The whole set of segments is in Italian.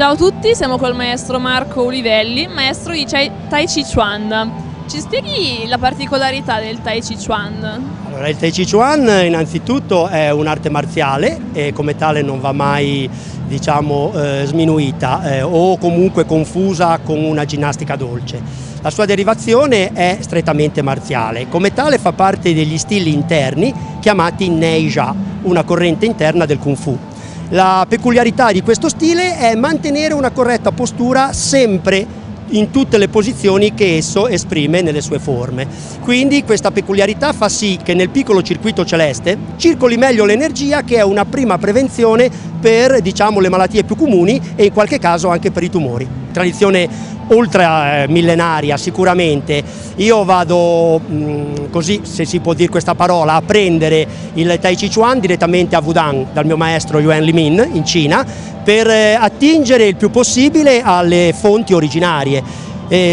Ciao a tutti, siamo col maestro Marco Ulivelli, maestro di Tai Chi Chuan. Ci spieghi la particolarità del Tai Chi Chuan? Allora, il Tai Chi Chuan innanzitutto è un'arte marziale e come tale non va mai, diciamo, sminuita o comunque confusa con una ginnastica dolce. La sua derivazione è strettamente marziale, come tale fa parte degli stili interni chiamati Nei Jia, una corrente interna del Kung Fu. La peculiarità di questo stile è mantenere una corretta postura sempre in tutte le posizioni che esso esprime nelle sue forme. Quindi questa peculiarità fa sì che nel piccolo circuito celeste circoli meglio l'energia, che è una prima prevenzione per, diciamo, le malattie più comuni e in qualche caso anche per i tumori. Tradizione oltre millenaria sicuramente. Io vado, così se si può dire questa parola, a prendere il Tai Chi Chuan direttamente a Wudang dal mio maestro Yuan Li Min in Cina, per attingere il più possibile alle fonti originarie.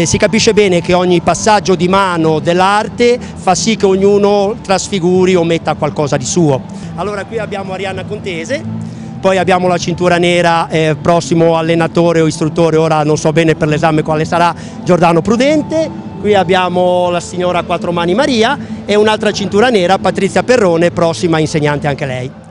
Si capisce bene che ogni passaggio di mano dell'arte fa sì che ognuno trasfiguri o metta qualcosa di suo. Allora, qui abbiamo Arianna Contese. Poi abbiamo la cintura nera, prossimo allenatore o istruttore, ora non so bene per l'esame quale sarà, Giordano Prudente. Qui abbiamo la signora Quattro Mani Maria e un'altra cintura nera, Patrizia Perrone, prossima insegnante anche lei.